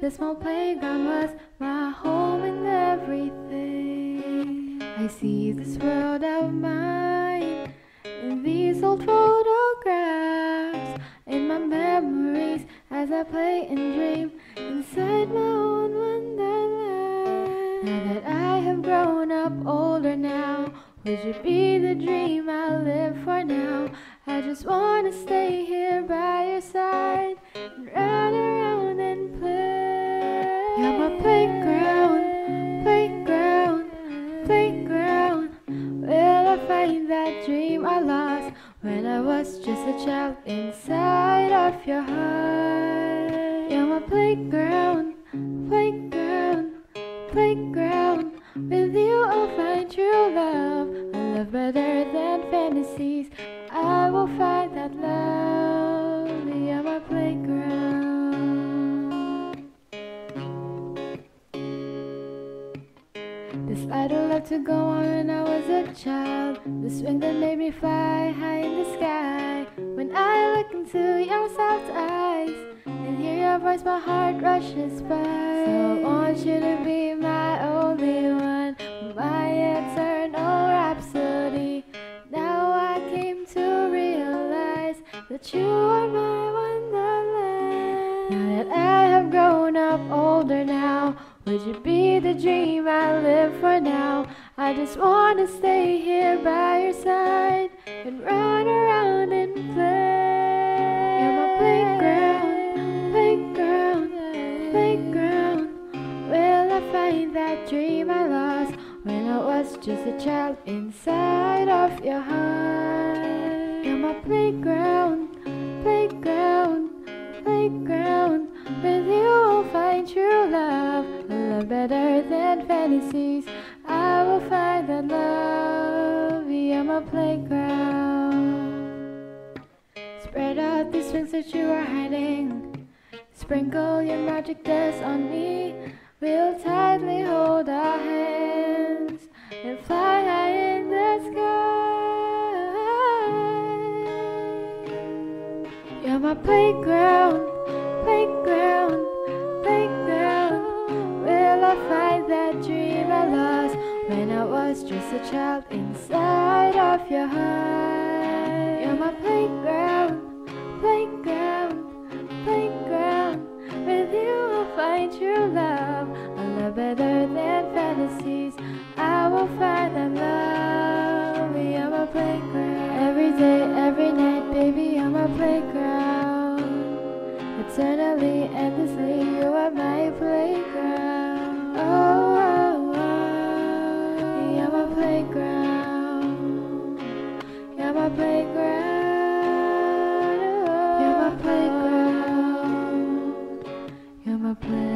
The small playground was my home and everything. I see this world of mine in these old photographs, in my memories as I play and dream inside my own wonderland. Now that I have grown up older now, which would be the dream I live for now, I just wanna stay here by your side and run around and play. You're my playground, playground, playground. Will I find that dream I lost when I was just a child inside of your heart? You're my playground, playground, playground. With you I'll find true love, a love better than fantasies. I will find that love on my playground. This idle love to go on when I was a child, the swing that made me fly high in the sky. When I look into your soft eyes and hear your voice, my heart rushes by. So I want you to be my only one, my eternal rhapsody. Now I came to realize that you are my wonderland. Now that I have grown up older now, would you be the dream I live for now? I just wanna stay here by your side and run around and play. You're my playground, playground, playground. Will I find that dream I lost when I was just a child inside of your heart? You're my playground, playground, playground. With you I'll find true love, a love better than fantasies. I will find that love, you're my playground. Spread out the swings that you are hiding, sprinkle your magic dust on me. We'll tightly hold our hands and fly high in the sky. You're my playground, playground, playground. Will I find that dream I lost when I was just a child inside of your heart? You're my playground, playground, playground. With you I'll find true love, a love better than fantasies. I will find that love, we are my playground. Every day, every night, baby, you're my playground. Eternally, endlessly, you are my playground. Oh, oh, oh, you're my playground. You're my playground. Play.